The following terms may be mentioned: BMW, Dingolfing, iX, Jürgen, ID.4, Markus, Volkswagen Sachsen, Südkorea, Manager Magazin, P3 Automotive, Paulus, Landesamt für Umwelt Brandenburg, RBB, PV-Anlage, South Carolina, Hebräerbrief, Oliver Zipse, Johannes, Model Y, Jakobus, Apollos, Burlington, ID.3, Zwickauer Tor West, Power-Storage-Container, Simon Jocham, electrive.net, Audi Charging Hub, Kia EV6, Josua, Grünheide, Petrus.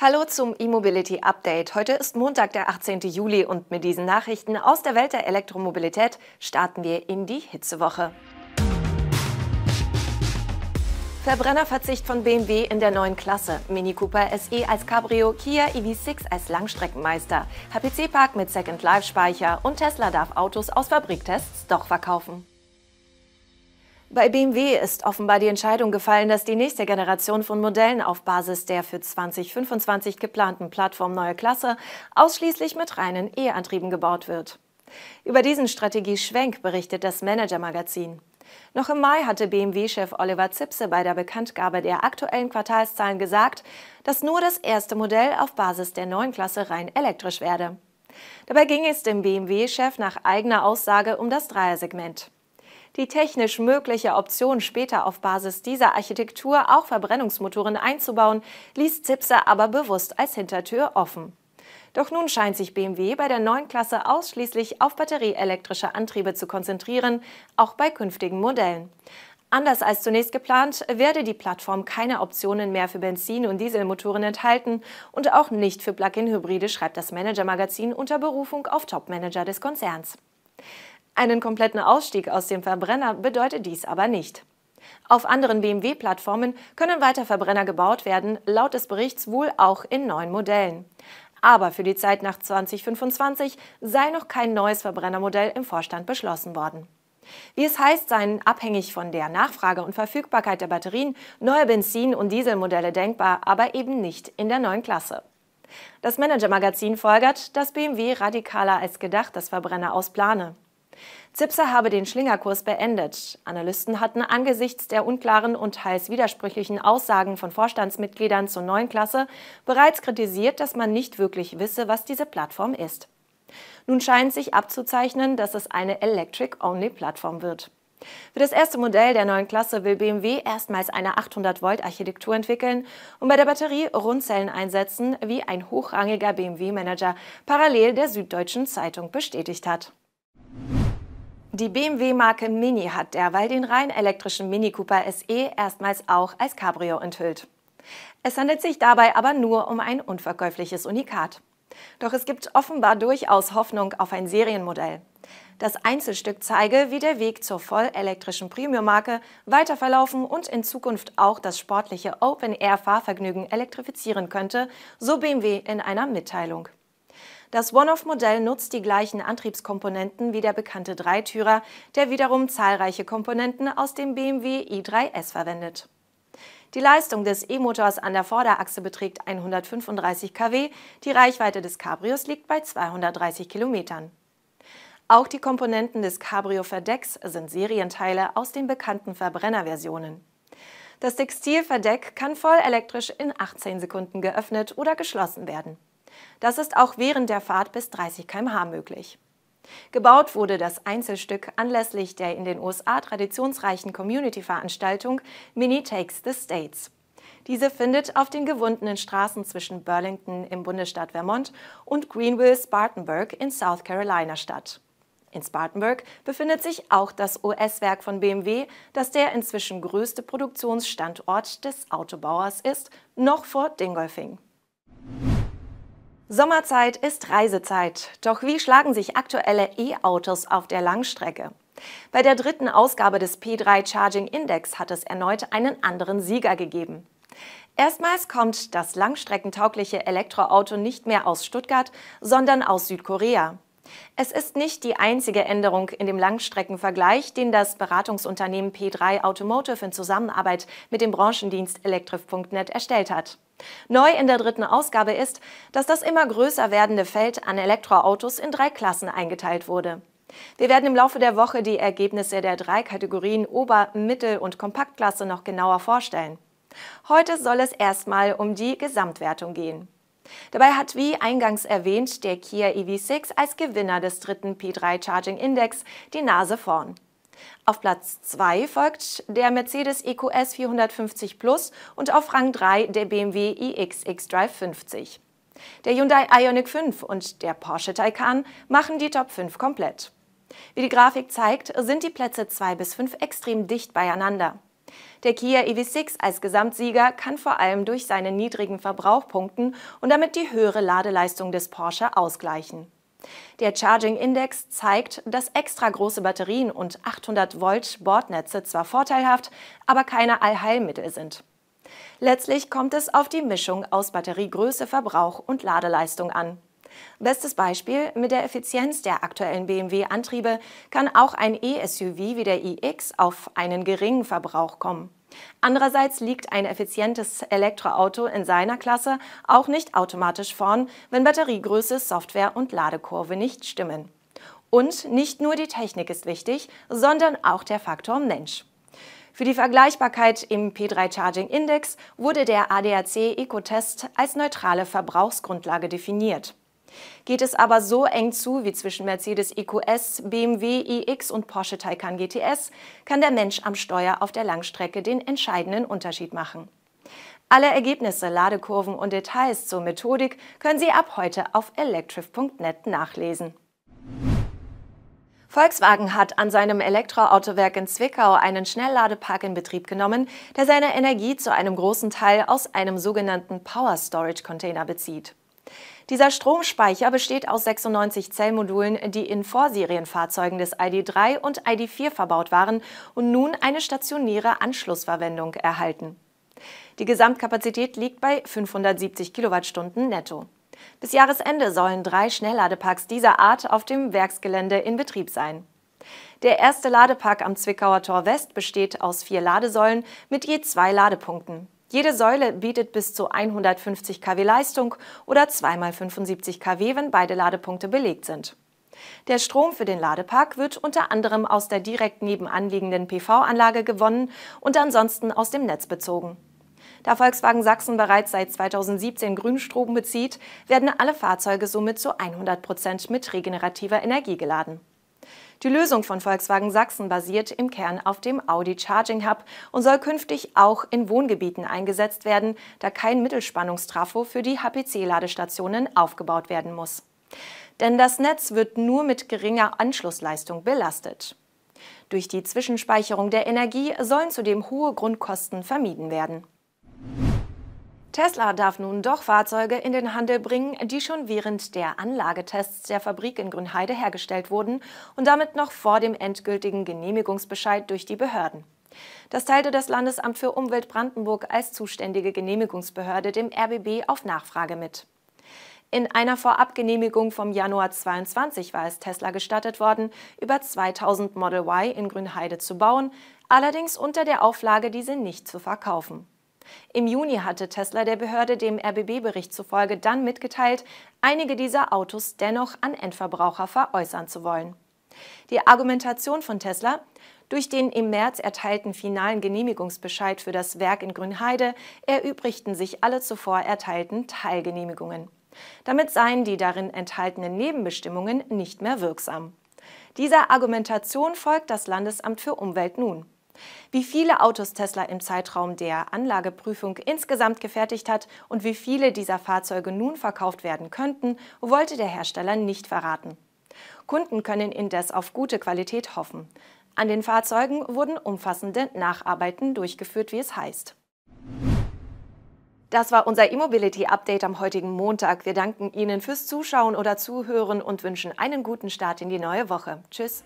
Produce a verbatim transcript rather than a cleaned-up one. Hallo zum eMobility Update. Heute ist Montag, der achtzehnte Juli, und mit diesen Nachrichten aus der Welt der Elektromobilität starten wir in die Hitzewoche. Verbrennerverzicht von B M W in der neuen Klasse, Mini Cooper S E als Cabrio, Kia E V sechs als Langstreckenmeister, H P C-Park mit second-Life-Speicher und Tesla darf Autos aus Fabriktests doch verkaufen. Bei B M W ist offenbar die Entscheidung gefallen, dass die nächste Generation von Modellen auf Basis der für zweitausendfünfundzwanzig geplanten Plattform Neue Klasse ausschließlich mit reinen E-Antrieben gebaut wird. Über diesen Strategieschwenk berichtet das Manager Magazin. Noch im Mai hatte B M W-Chef Oliver Zipse bei der Bekanntgabe der aktuellen Quartalszahlen gesagt, dass nur das erste Modell auf Basis der neuen Klasse rein elektrisch werde. Dabei ging es dem B M W-Chef nach eigener Aussage um das Dreiersegment. Die technisch mögliche Option, später auf Basis dieser Architektur auch Verbrennungsmotoren einzubauen, ließ Zipse aber bewusst als Hintertür offen. Doch nun scheint sich B M W bei der neuen Klasse ausschließlich auf batterieelektrische Antriebe zu konzentrieren, auch bei künftigen Modellen. Anders als zunächst geplant, werde die Plattform keine Optionen mehr für Benzin- und Dieselmotoren enthalten und auch nicht für Plug-in-Hybride, schreibt das Manager-Magazin unter Berufung auf Top-Manager des Konzerns. Einen kompletten Ausstieg aus dem Verbrenner bedeutet dies aber nicht. Auf anderen B M W-Plattformen können weiter Verbrenner gebaut werden, laut des Berichts wohl auch in neuen Modellen. Aber für die Zeit nach zweitausendfünfundzwanzig sei noch kein neues Verbrennermodell im Vorstand beschlossen worden. Wie es heißt, seien abhängig von der Nachfrage und Verfügbarkeit der Batterien neue Benzin- und Dieselmodelle denkbar, aber eben nicht in der neuen Klasse. Das Manager-Magazin folgert, dass B M W radikaler als gedacht das Verbrenner ausplane. Zipse habe den Schlingerkurs beendet. Analysten hatten angesichts der unklaren und teils widersprüchlichen Aussagen von Vorstandsmitgliedern zur neuen Klasse bereits kritisiert, dass man nicht wirklich wisse, was diese Plattform ist. Nun scheint sich abzuzeichnen, dass es eine Electric-Only-Plattform wird. Für das erste Modell der neuen Klasse will B M W erstmals eine achthundert Volt Architektur entwickeln und bei der Batterie Rundzellen einsetzen, wie ein hochrangiger B M W-Manager parallel der Süddeutschen Zeitung bestätigt hat. Die B M W-Marke Mini hat derweil den rein elektrischen Mini Cooper S E erstmals auch als Cabrio enthüllt. Es handelt sich dabei aber nur um ein unverkäufliches Unikat. Doch es gibt offenbar durchaus Hoffnung auf ein Serienmodell. Das Einzelstück zeige, wie der Weg zur voll elektrischen Premium-Marke weiter verlaufen und in Zukunft auch das sportliche Open-Air-Fahrvergnügen elektrifizieren könnte, so B M W in einer Mitteilung. Das One-Off-Modell nutzt die gleichen Antriebskomponenten wie der bekannte Dreitürer, der wiederum zahlreiche Komponenten aus dem B M W i drei S verwendet. Die Leistung des E-Motors an der Vorderachse beträgt hundertfünfunddreißig Kilowatt, die Reichweite des Cabrios liegt bei zweihundertdreißig Kilometern. Auch die Komponenten des Cabrio-Verdecks sind Serienteile aus den bekannten Verbrennerversionen. Das Textilverdeck kann voll elektrisch in achtzehn Sekunden geöffnet oder geschlossen werden. Das ist auch während der Fahrt bis dreißig Kilometer pro Stunde möglich. Gebaut wurde das Einzelstück anlässlich der in den U S A traditionsreichen Community-Veranstaltung Mini Takes the States. Diese findet auf den gewundenen Straßen zwischen Burlington im Bundesstaat Vermont und Greenville-Spartanburg in South Carolina statt. In Spartanburg befindet sich auch das U S-Werk von B M W, das der inzwischen größte Produktionsstandort des Autobauers ist, noch vor Dingolfing. Sommerzeit ist Reisezeit. Doch wie schlagen sich aktuelle E-Autos auf der Langstrecke? Bei der dritten Ausgabe des P drei Charging Index hat es erneut einen anderen Sieger gegeben. Erstmals kommt das langstreckentaugliche Elektroauto nicht mehr aus Stuttgart, sondern aus Südkorea. Es ist nicht die einzige Änderung in dem Langstreckenvergleich, den das Beratungsunternehmen P drei Automotive in Zusammenarbeit mit dem Branchendienst electrive punkt net erstellt hat. Neu in der dritten Ausgabe ist, dass das immer größer werdende Feld an Elektroautos in drei Klassen eingeteilt wurde. Wir werden im Laufe der Woche die Ergebnisse der drei Kategorien Ober-, Mittel- und Kompaktklasse noch genauer vorstellen. Heute soll es erstmal um die Gesamtwertung gehen. Dabei hat, wie eingangs erwähnt, der Kia E V sechs als Gewinner des dritten P drei Charging Index die Nase vorn. Auf Platz zwei folgt der Mercedes E Q S vierhundertfünfzig Plus und auf Rang drei der B M W iX xDrive fünfzig. Der Hyundai Ioniq fünf und der Porsche Taycan machen die Top fünf komplett. Wie die Grafik zeigt, sind die Plätze zwei bis fünf extrem dicht beieinander. Der Kia E V sechs als Gesamtsieger kann vor allem durch seinen niedrigen Verbrauch punkten und damit die höhere Ladeleistung des Porsche ausgleichen. Der Charging Index zeigt, dass extra große Batterien und achthundert Volt Bordnetze zwar vorteilhaft, aber keine Allheilmittel sind. Letztlich kommt es auf die Mischung aus Batteriegröße, Verbrauch und Ladeleistung an. Bestes Beispiel: Mit der Effizienz der aktuellen B M W-Antriebe kann auch ein E S U V wie der iX auf einen geringen Verbrauch kommen. Andererseits liegt ein effizientes Elektroauto in seiner Klasse auch nicht automatisch vorn, wenn Batteriegröße, Software und Ladekurve nicht stimmen. Und nicht nur die Technik ist wichtig, sondern auch der Faktor Mensch. Für die Vergleichbarkeit im P drei Charging Index wurde der A D A C-Ecotest als neutrale Verbrauchsgrundlage definiert. Geht es aber so eng zu wie zwischen Mercedes E Q S, B M W iX und Porsche Taycan G T S, kann der Mensch am Steuer auf der Langstrecke den entscheidenden Unterschied machen. Alle Ergebnisse, Ladekurven und Details zur Methodik können Sie ab heute auf electrive punkt net nachlesen. Volkswagen hat an seinem Elektroautowerk in Zwickau einen Schnellladepark in Betrieb genommen, der seine Energie zu einem großen Teil aus einem sogenannten Power-Storage-Container bezieht. Dieser Stromspeicher besteht aus sechsundneunzig Zellmodulen, die in Vorserienfahrzeugen des I D drei und I D vier verbaut waren und nun eine stationäre Anschlussverwendung erhalten. Die Gesamtkapazität liegt bei fünfhundertsiebzig Kilowattstunden netto. Bis Jahresende sollen drei Schnellladeparks dieser Art auf dem Werksgelände in Betrieb sein. Der erste Ladepark am Zwickauer Tor West besteht aus vier Ladesäulen mit je zwei Ladepunkten. Jede Säule bietet bis zu hundertfünfzig Kilowatt Leistung oder zwei mal fünfundsiebzig Kilowatt, wenn beide Ladepunkte belegt sind. Der Strom für den Ladepark wird unter anderem aus der direkt nebenanliegenden P V-Anlage gewonnen und ansonsten aus dem Netz bezogen. Da Volkswagen Sachsen bereits seit zweitausendsiebzehn Grünstrom bezieht, werden alle Fahrzeuge somit zu hundert Prozent mit regenerativer Energie geladen. Die Lösung von Volkswagen Sachsen basiert im Kern auf dem Audi Charging Hub und soll künftig auch in Wohngebieten eingesetzt werden, da kein Mittelspannungstrafo für die H P C-Ladestationen aufgebaut werden muss. Denn das Netz wird nur mit geringer Anschlussleistung belastet. Durch die Zwischenspeicherung der Energie sollen zudem hohe Grundkosten vermieden werden. Tesla darf nun doch Fahrzeuge in den Handel bringen, die schon während der Anlagetests der Fabrik in Grünheide hergestellt wurden und damit noch vor dem endgültigen Genehmigungsbescheid durch die Behörden. Das teilte das Landesamt für Umwelt Brandenburg als zuständige Genehmigungsbehörde dem R B B auf Nachfrage mit. In einer Vorabgenehmigung vom Januar zweiundzwanzig war es Tesla gestattet worden, über zweitausend Model Y in Grünheide zu bauen, allerdings unter der Auflage, diese nicht zu verkaufen. Im Juni hatte Tesla der Behörde dem R B B-Bericht zufolge dann mitgeteilt, einige dieser Autos dennoch an Endverbraucher veräußern zu wollen. Die Argumentation von Tesla: Durch den im März erteilten finalen Genehmigungsbescheid für das Werk in Grünheide erübrigten sich alle zuvor erteilten Teilgenehmigungen. Damit seien die darin enthaltenen Nebenbestimmungen nicht mehr wirksam. Dieser Argumentation folgt das Landesamt für Umwelt nun. Wie viele Autos Tesla im Zeitraum der Anlageprüfung insgesamt gefertigt hat und wie viele dieser Fahrzeuge nun verkauft werden könnten, wollte der Hersteller nicht verraten. Kunden können indes auf gute Qualität hoffen. An den Fahrzeugen wurden umfassende Nacharbeiten durchgeführt, wie es heißt. Das war unser eMobility-Update am heutigen Montag. Wir danken Ihnen fürs Zuschauen oder Zuhören und wünschen einen guten Start in die neue Woche. Tschüss!